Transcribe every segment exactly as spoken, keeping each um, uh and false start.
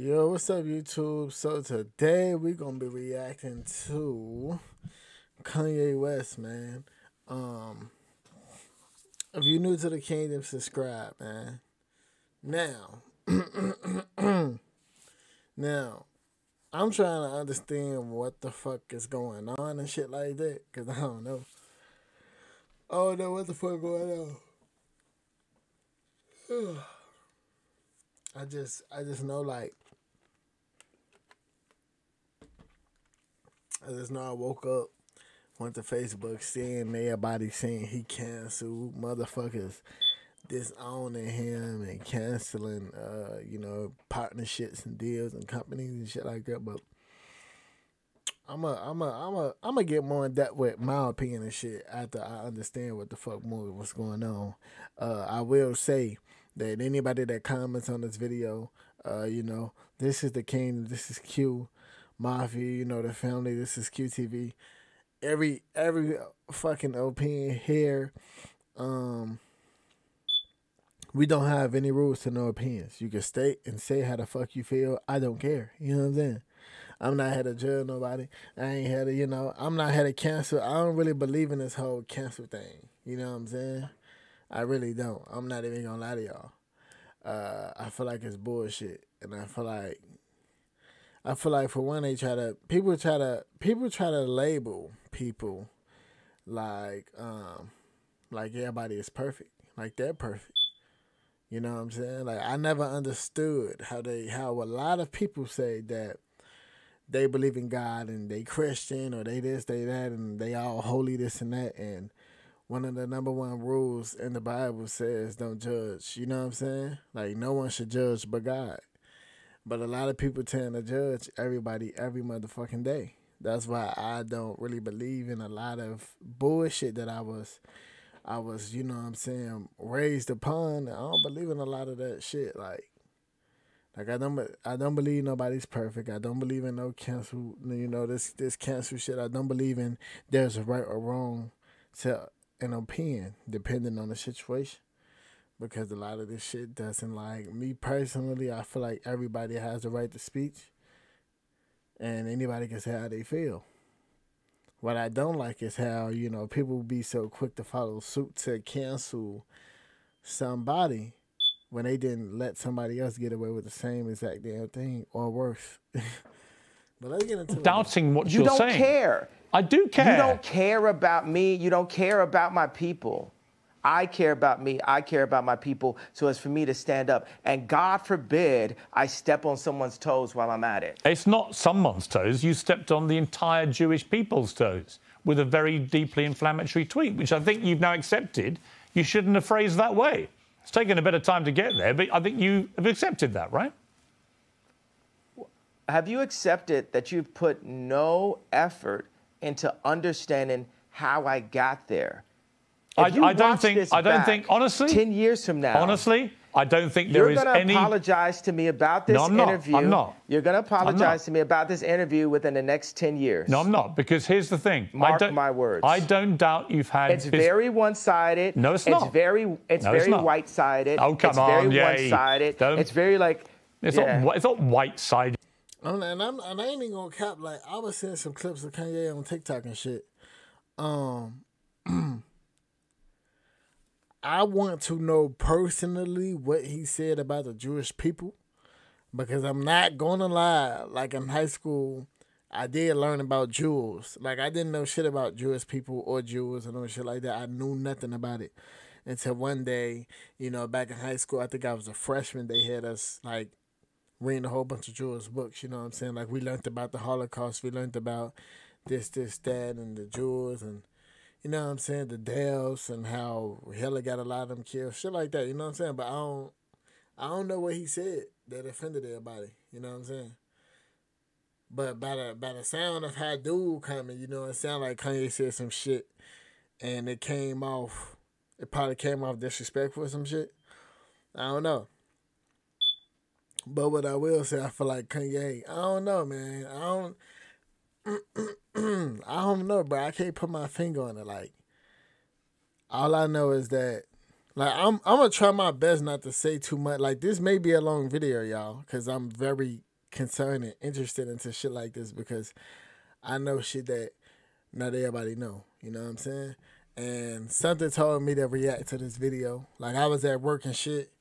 Yo, what's up, YouTube? So today we're gonna be reacting to Kanye West, man. Um, if you're new to the kingdom, subscribe, man. Now, now, I'm trying to understand what the fuck is going on and shit like that, cause I don't know. I don't know what the fuck going on. I just, I just know like. I just know I woke up, went to Facebook, seeing everybody saying he canceled, motherfuckers disowning him and canceling, uh, you know, partnerships and deals and companies and shit like that. But I'm a, I'm a, I'm a, I'm gonna get more in depth with my opinion and shit after I understand what the fuck more what's going on. Uh, I will say that anybody that comments on this video, uh, you know, this is the kingdom, this is Q. Mafia, you know, the family, this is Q T V. Every every fucking opinion here. Um we don't have any rules to no opinions. You can state and say how the fuck you feel. I don't care. You know what I'm saying? I'm not here to judge nobody. I ain't here to, you know, I'm not here to cancel. I don't really believe in this whole cancel thing. You know what I'm saying? I really don't. I'm not even gonna lie to y'all. Uh I feel like it's bullshit. And I feel like I feel like for one, they try to people try to people try to label people like um like everybody is perfect, like they're perfect. You know what I'm saying? Like I never understood how they how a lot of people say that they believe in God and they Christian or they this, they that, and they all holy this and that. And one of the number one rules in the Bible says don't judge. You know what I'm saying? Like no one should judge but God. But a lot of people tend to judge everybody every motherfucking day. That's why I don't really believe in a lot of bullshit that I was, I was, you know what I'm saying, raised upon. I don't believe in a lot of that shit. Like, like I don't, I don't believe nobody's perfect. I don't believe in no cancel, you know, this this cancel shit. I don't believe in there's a right or wrong to an opinion depending on the situation. Because a lot of this shit doesn't like me personally. I feel like everybody has the right to speech, and anybody can say how they feel. What I don't like is how, you know, people be so quick to follow suit to cancel somebody when they didn't let somebody else get away with the same exact damn thing or worse. But let's get into doubting what you're saying. You don't care. I do care. You don't care about me. You don't care about my people. I care about me. I care about my people. So it's for me to stand up. And God forbid I step on someone's toes while I'm at it. It's not someone's toes. You stepped on the entire Jewish people's toes with a very deeply inflammatory tweet, which I think you've now accepted. You shouldn't have phrased that way. It's taken a bit of time to get there, but I think you have accepted that, right? Have you accepted that you've put no effort into understanding how I got there? I, I don't think. I don't think. Honestly, ten years from now. Honestly, I don't think there is any. You're going to apologize to me about this interview. No, I'm not. I'm not. You're going to apologize to me about this interview within the next ten years. No, I'm not. Because here's the thing. Mark my words. I don't doubt you've had. It's very one-sided. No, it's not. It's very. It's very white-sided. Oh come on, yeah. It's very one-sided. It's very like. It's not. It's not white-sided. And I'm. And I ain't even gonna cap. Like I was seeing some clips of Kanye on TikTok and shit. Um. I want to know personally what he said about the Jewish people, because I'm not going to lie. Like in high school, I did learn about Jews. Like I didn't know shit about Jewish people or Jews and all shit like that. I knew nothing about it until one day, you know, back in high school, I think I was a freshman. They had us like reading a whole bunch of Jewish books. You know what I'm saying? Like we learned about the Holocaust. We learned about this, this, that, and the Jews and, you know what I'm saying, the Dells and how Hitler got a lot of them killed, shit like that. You know what I'm saying? But I don't, I don't know what he said that offended everybody. You know what I'm saying? But by the by the sound of how dude coming, you know, it sounded like Kanye said some shit, and it came off. It probably came off disrespectful or some shit. I don't know. But what I will say, I feel like Kanye. I don't know, man. I don't. I don't know, bro. I can't put my finger on it. Like, all I know is that, like, I'm I'm gonna try my best not to say too much. Like, this may be a long video, y'all, because I'm very concerned and interested into shit like this because I know shit that not everybody know. You know what I'm saying? And something told me to react to this video. Like, I was at work and shit,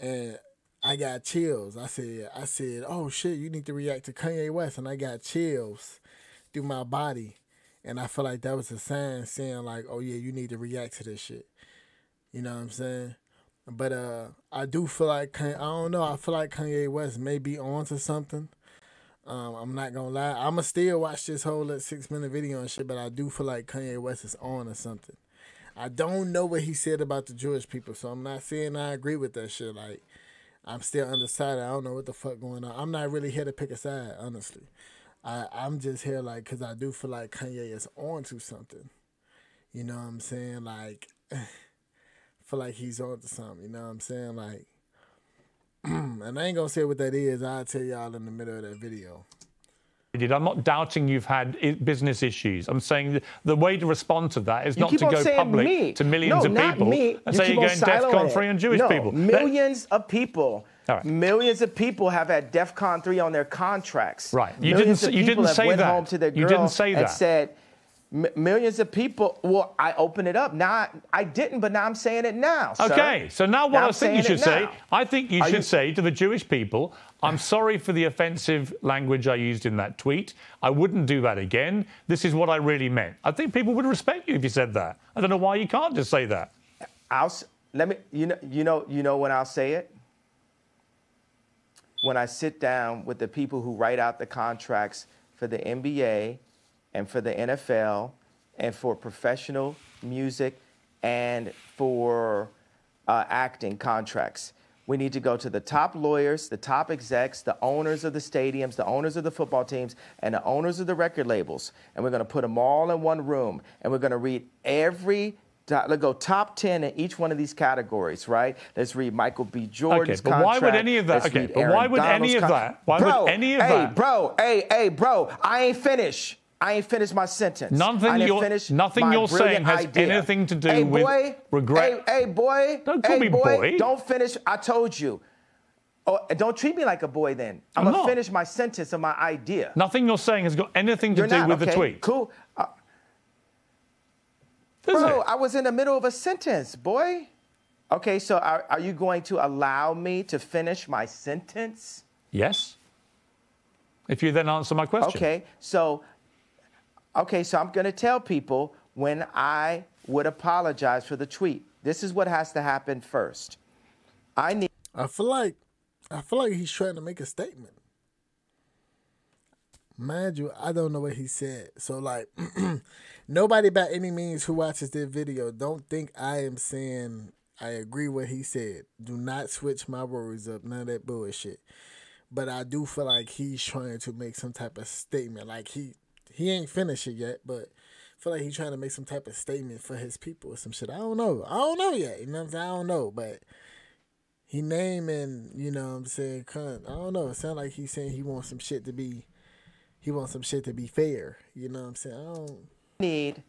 and I got chills. I said, I said, oh shit, you need to react to Kanye West, and I got chills through my body. And I feel like that was a sign saying like, oh yeah, you need to react to this shit. You know what I'm saying? But uh, I do feel like, I don't know, I feel like Kanye West may be onto something. Um, I'm not gonna lie, I'ma still watch this whole like, six minute video and shit, but I do feel like Kanye West is on or something. I don't know what he said about the Jewish people, so I'm not saying I agree with that shit. Like, I'm still undecided. I don't know what the fuck going on. I'm not really here to pick a side, honestly. I, I'm just here like, cause I do feel like Kanye is onto something. You know what I'm saying? Like, feel like he's onto something. You know what I'm saying? Like, and I ain't gonna say what that is. I'll tell y'all in the middle of that video. I'm not doubting you've had business issues. I'm saying the way to respond to that is you not to go public me. to millions no, of not people me. and you say you're going DEFCON three on Jewish no, people. Millions that... of people. Right. Millions of people have had DEFCON three on their contracts. Right. You millions didn't. You didn't say that. Home to their girl you didn't say that. Said M millions of people. Well, I opened it up. Now I, I didn't, but now I'm saying it now. Sir. Okay. So now what now I think you should say, I think you Are should you... say to the Jewish people, I'm sorry for the offensive language I used in that tweet. I wouldn't do that again. This is what I really meant. I think people would respect you if you said that. I don't know why you can't just say that. I'll let me. You know. You know. You know when I'll say it. When I sit down with the people who write out the contracts for the N B A. And for the N F L, and for professional music, and for uh, acting contracts. We need to go to the top lawyers, the top execs, the owners of the stadiums, the owners of the football teams, and the owners of the record labels. And we're gonna put them all in one room, and we're gonna read every, let's go top ten in each one of these categories, right? Let's read Michael B. Jordan's okay, but contract. Why would any of that, okay, but why would Donald's any of that, why bro, would any of hey, that? Bro, hey, hey, bro, I ain't finished. I ain't finished my sentence. Nothing you're, nothing you're saying has idea. anything to do hey, with boy, regret. Hey, hey boy. Don't call hey, me boy. boy. Don't finish. I told you. Oh, don't treat me like a boy then. I'm, I'm going to finish my sentence and my idea. Nothing you're saying has got anything to you're do not, with okay, the tweet. Cool. Uh, bro, it? I was in the middle of a sentence, boy. Okay, so are, are you going to allow me to finish my sentence? Yes. If you then answer my question. Okay, so... Okay, so I'm going to tell people when I would apologize for the tweet. This is what has to happen first. I need. I feel like, I feel like he's trying to make a statement. Mind you, I don't know what he said. So like, nobody by any means who watches this video, don't think I am saying I agree with what he said. Do not switch my words up. None of that bullshit. But I do feel like he's trying to make some type of statement. Like he. He ain't finished it yet, but I feel like he's trying to make some type of statement for his people or some shit. I don't know. I don't know yet. You know what I'm saying? I don't know, but he naming, you know what I'm saying, cunt. I don't know. It sounds like he's saying he wants some shit to be, he wants some shit to be fair. You know what I'm saying? I don't need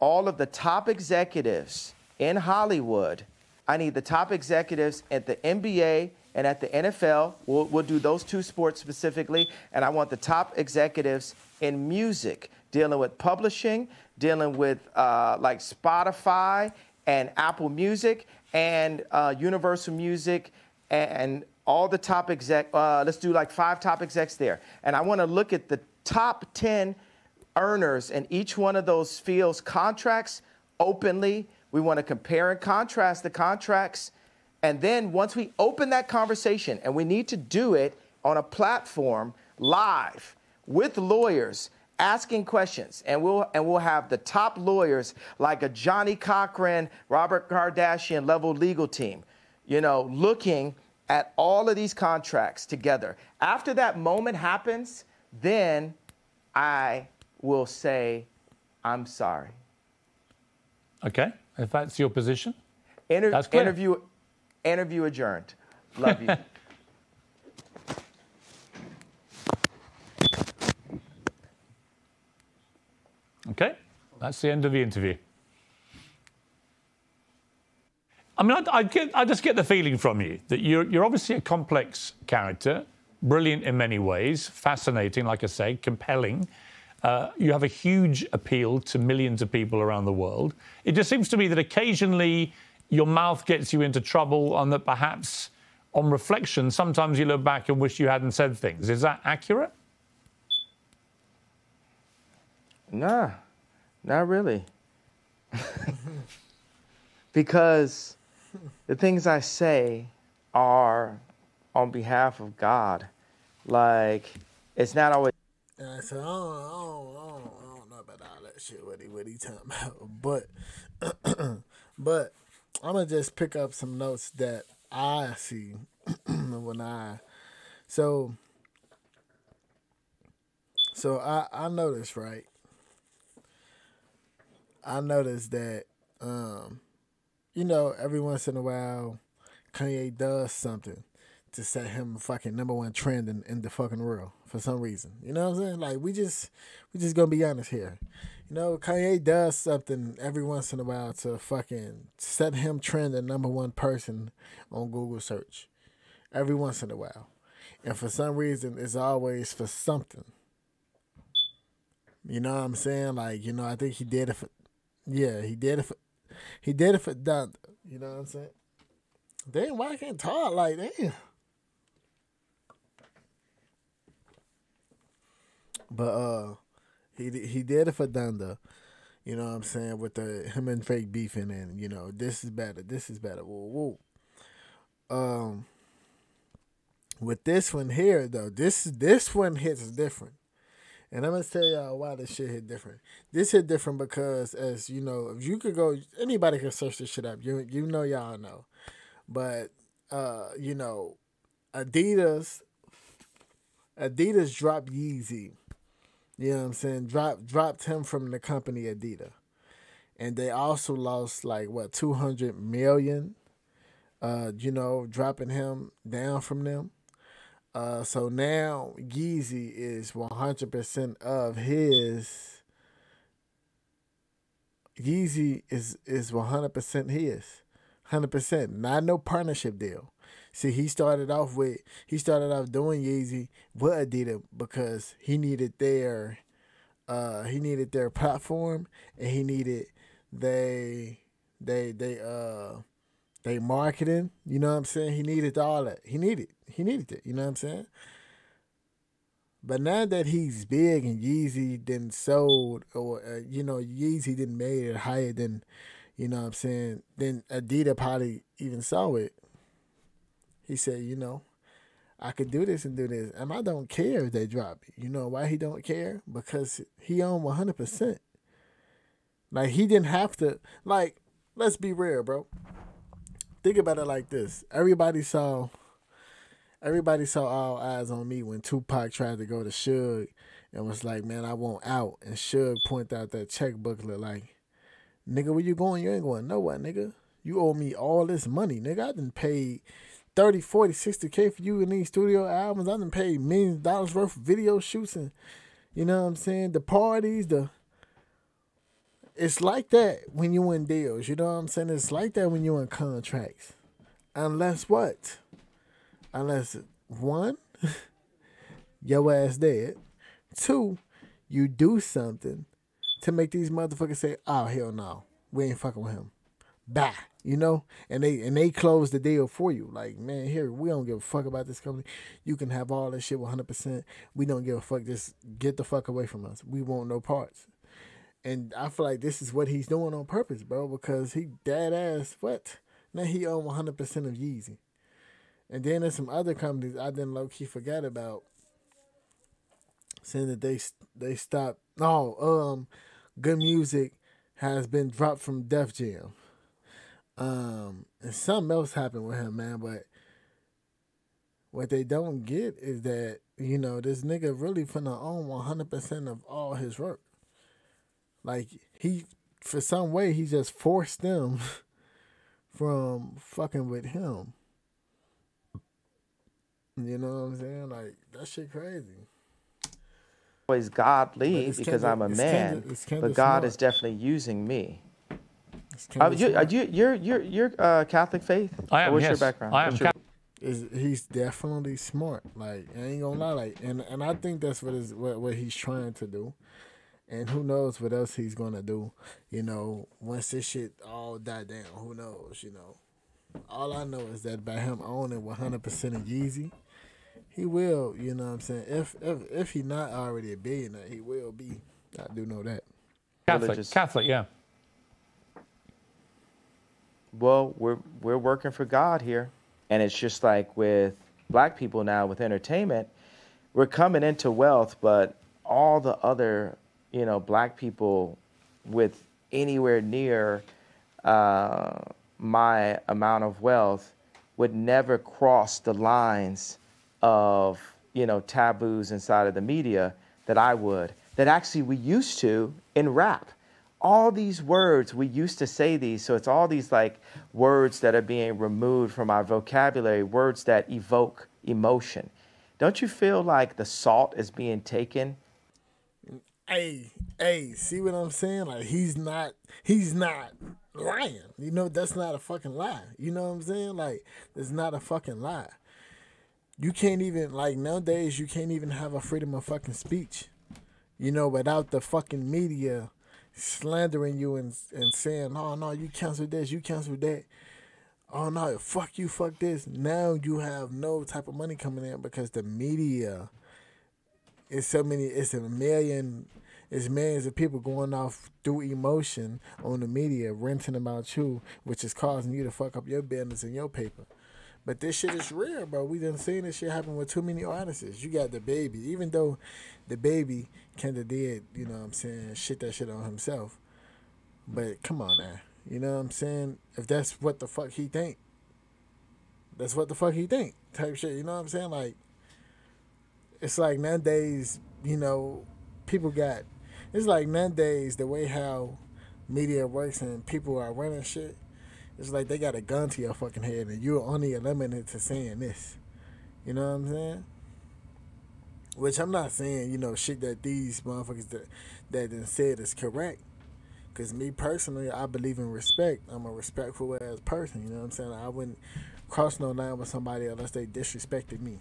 all of the top executives in Hollywood. I need the top executives at the N B A and at the N F L. We'll, we'll do those two sports specifically, and I want the top executives in music, dealing with publishing, dealing with uh, like Spotify and Apple Music and uh, Universal Music and all the top exec. Uh, let's do like five top execs there. And I want to look at the top ten earners in each one of those fields' contracts openly. We want to compare and contrast the contracts. And then once we open that conversation, and we need to do it on a platform live, with lawyers asking questions, and we'll and we'll have the top lawyers like a Johnny Cochran, Robert Kardashian level legal team, you know, looking at all of these contracts together. After that moment happens, then I will say, I'm sorry. Okay, if that's your position, Inter that's clear. Interview, interview adjourned. Love you. Okay, that's the end of the interview. I mean, I, I, get, I just get the feeling from you that you're, you're obviously a complex character. brilliant in many ways, fascinating, like I say, compelling. Uh, you have a huge appeal to millions of people around the world. It just seems to me that occasionally your mouth gets you into trouble, and that perhaps on reflection, sometimes you look back and wish you hadn't said things. Is that accurate? Nah, not really. Because the things I say are on behalf of God. Like, it's not always... I said, I don't, I, don't, I, don't, I don't know about all that shit, what he, what he talking about. But, but I'm going to just pick up some notes that I see when I... So, so I, I noticed, right? I noticed that, um, you know, every once in a while, Kanye does something to set him fucking number one trend in, in the fucking world for some reason. You know what I'm saying? Like, we just, we just gonna be honest here. You know, Kanye does something every once in a while to fucking set him trending number one person on Google search. Every once in a while. And for some reason, it's always for something. You know what I'm saying? Like, you know, I think he did it for, yeah, he did it for, he did it for Donda. You know what I'm saying? Damn, why I can't talk like that? But uh, he he did it for Donda, you know what I'm saying, with the him and Fake beefing and, you know, this is better, this is better, whoa, whoa. Um, with this one here though, this this one hits different, and I'm gonna tell y'all why this shit hit different. This hit different because, as you know, if you could go, anybody can search this shit up. You you know y'all know, but uh, you know, Adidas, Adidas dropped Yeezy. You know what I'm saying? Drop, dropped him from the company Adidas. And they also lost, like, what, two hundred million dollars, uh, you know, dropping him down from them. Uh, so now Yeezy is one hundred percent of his. Yeezy is, is one hundred percent his. one hundred percent. Not no partnership deal. See, he started off with, he started off doing Yeezy with Adidas because he needed their, uh, he needed their platform, and he needed they, they, they, uh, they marketing. You know what I'm saying? He needed all that. He needed, he needed it. You know what I'm saying? But now that he's big and Yeezy then sold, or uh, you know, Yeezy then made it higher than, you know what I'm saying, then Adidas probably even saw it. He said, you know, I could do this and do this, and I don't care if they drop it. You know why he don't care? Because he owned one hundred percent. Like, he didn't have to. Like, let's be real, bro. Think about it like this. Everybody saw, everybody saw All Eyes on Me when Tupac tried to go to Suge and was like, man, I want out. And Suge pointed out that checkbook, look like, nigga, where you going? You ain't going nowhere, nigga. You owe me all this money, nigga. I done paid thirty, forty, sixty K for you in these studio albums. I done paid millions of dollars worth of video shoots and, you know what I'm saying, the parties, the... It's like that when you in deals, you know what I'm saying? It's like that when you in contracts. Unless what? Unless, one, your ass dead. Two, you do something to make these motherfuckers say, oh, hell no, we ain't fucking with him. Bye. You know, and they and they close the deal for you. Like, man, here, we don't give a fuck about this company. You can have all this shit one hundred percent. We don't give a fuck. Just get the fuck away from us. We want no parts. And I feel like this is what he's doing on purpose, bro, because he dead ass, what? Now he owned one hundred percent of Yeezy. And then there's some other companies I then low-key forgot about, saying that they, they stopped. No, oh, um, Good Music has been dropped from Def Jam. Um, and something else happened with him, man, but what they don't get is that, you know, this nigga really finna own one hundred percent of all his work. Like, he, for some way, he just forced them from fucking with him. You know what I'm saying? Like, that shit crazy. Always God leads because I'm a man, but God is definitely using me. Are you, are you, you're, you're, you're uh, Catholic faith? I am, What's yes. your background? I am Catholic. is he's definitely smart. Like, I ain't gonna lie. Like, and, and I think that's what is what, what he's trying to do. And who knows what else he's gonna do, you know, once this shit all die down. Who knows, you know. All I know is that by him owning one hundred percent of Yeezy, he will, you know what I'm saying? If if if he not already a billionaire, he will be. I do know that. Catholic, Catholic, yeah. Well, we're we're working for God here. And it's just like with black people now with entertainment, we're coming into wealth, but all the other, you know, black people with anywhere near uh, my amount of wealth would never cross the lines of, you know, taboos inside of the media that I would, that actually we used to in rap. All these words, we used to say these, so it's all these like words that are being removed from our vocabulary, words that evoke emotion. Don't you feel like the salt is being taken? Hey, hey, see what I'm saying? Like, he's not, he's not lying. You know, that's not a fucking lie. You know what I'm saying? Like, it's not a fucking lie. You can't even, like, nowadays, you can't even have a freedom of fucking speech, you know, without the fucking media slandering you and, and saying, oh, no, you canceled this, you canceled that. Oh, no, fuck you, fuck this. Now you have no type of money coming in because the media is so many, it's a million, it's millions of people going off through emotion on the media, ranting about you, which is causing you to fuck up your business and your paper. But this shit is rare, bro. We done seen this shit happen with too many artists. You got DaBaby. Even though DaBaby kinda did, you know what I'm saying, shit that shit on himself. But come on now. You know what I'm saying? If that's what the fuck he think, that's what the fuck he think type shit. You know what I'm saying? Like, it's like nowadays, you know, people got, it's like nowadays the way how media works and people are running shit. It's like they got a gun to your fucking head and you're only limited to saying this. You know what I'm saying? Which I'm not saying, you know, shit that these motherfuckers that, that done said is correct. Because me personally, I believe in respect. I'm a respectful ass person, you know what I'm saying? I wouldn't cross no line with somebody unless they disrespected me.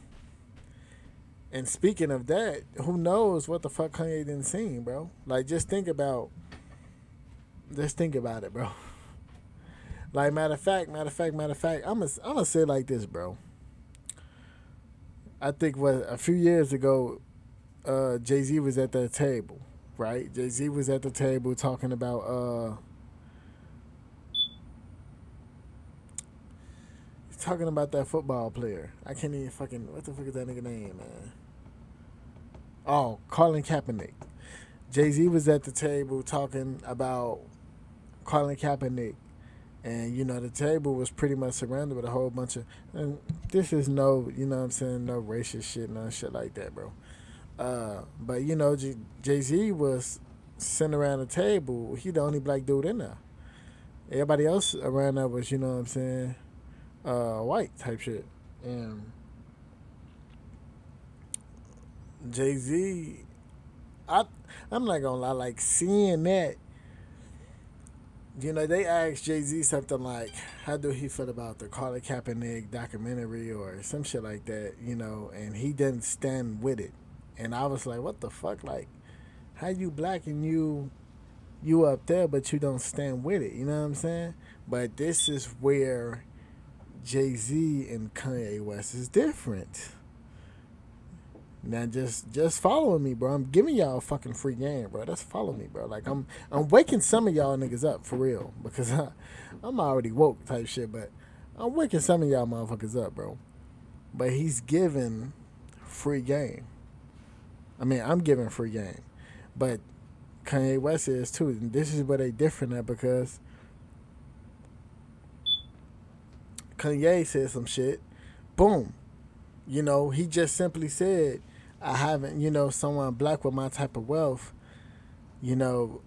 And speaking of that, who knows what the fuck Kanye done seen, bro? Like, just think about, just think about it, bro. Like, matter of fact, matter of fact, matter of fact, I'm gonna I'm gonna say it like this, bro. I think what a few years ago, uh, Jay-Z was at that table, right? Jay-Z was at the table talking about uh, he's talking about that football player. I can't even fucking, what the fuck is that nigga name, man? Oh, Colin Kaepernick. Jay-Z was at the table talking about Colin Kaepernick. And, you know, the table was pretty much surrounded with a whole bunch of, and this is no, you know what I'm saying, no racist shit, no shit like that, bro. Uh, but, you know, J- Jay-Z was sitting around the table. He the only black dude in there. Everybody else around there was, you know what I'm saying, uh, white type shit. And Jay-Z, I, I'm not gonna lie, like, seeing that, you know, they asked Jay-Z something like, how do he feel about the Colin Kaepernick documentary or some shit like that, you know, and he didn't stand with it. And I was like, what the fuck? Like, how you black and you, you up there, but you don't stand with it, you know what I'm saying? But this is where Jay-Z and Kanye West is different. Now just just follow me, bro. I'm giving y'all a fucking free game, bro. Just follow me, bro. Like, I'm I'm waking some of y'all niggas up for real because I, I'm already woke type shit, but I'm waking some of y'all motherfuckers up, bro. But he's giving free game. I mean, I'm giving free game, but Kanye West is too. And this is where they different at because Kanye said some shit, boom. You know, he just simply said, I haven't, you know, someone black with my type of wealth, you know,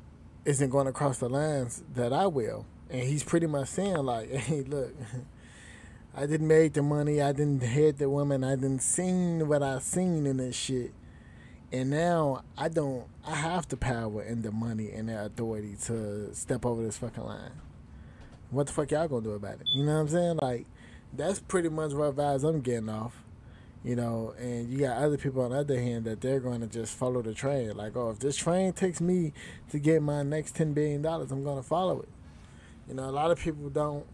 isn't going to cross the lines that I will. And he's pretty much saying, like, hey, look, I didn't make the money. I didn't hit the woman. I didn't seen what I seen in this shit. And now I don't, I have the power and the money and the authority to step over this fucking line. What the fuck y'all going to do about it? You know what I'm saying? Like, that's pretty much what vibes I'm getting off. You know, and you got other people on the other hand that they're going to just follow the train. Like, oh, if this train takes me to get my next ten billion dollars, I'm going to follow it. You know, a lot of people don't,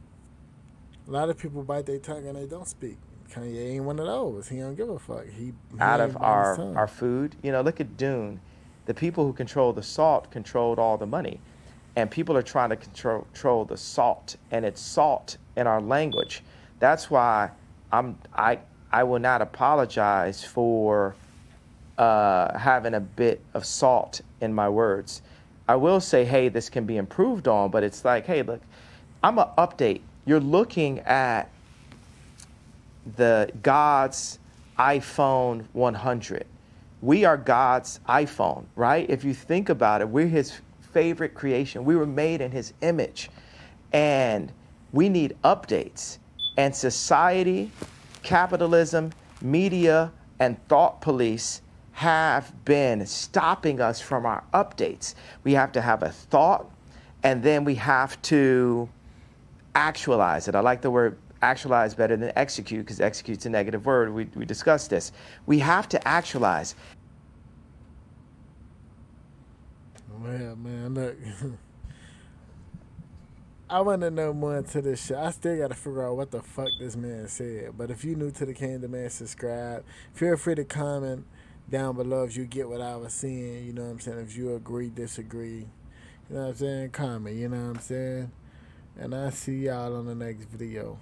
a lot of people bite their tongue and they don't speak. Kanye ain't one of those. He don't give a fuck. He, he out of our, our food, you know, look at Dune. The people who control the salt controlled all the money. And people are trying to control, control the salt. And it's salt in our language. That's why I'm, I... I will not apologize for uh, having a bit of salt in my words. I will say, hey, this can be improved on, but it's like, hey, look, I'm an update. You're looking at the God's iPhone one hundred. We are God's iPhone, right? If you think about it, we're his favorite creation. We were made in his image, and we need updates. And society, capitalism, media, and thought police have been stopping us from our updates. We have to have a thought, and then we have to actualize it. I like the word actualize better than execute, because execute's a negative word. We, we discussed this. We have to actualize. Well, man, look. I want to know more into this shit. I still got to figure out what the fuck this man said. But if you're new to the Kingdom, man, subscribe. Feel free to comment down below if you get what I was saying. You know what I'm saying? If you agree, disagree. You know what I'm saying? Comment. You know what I'm saying? And I'll see y'all on the next video.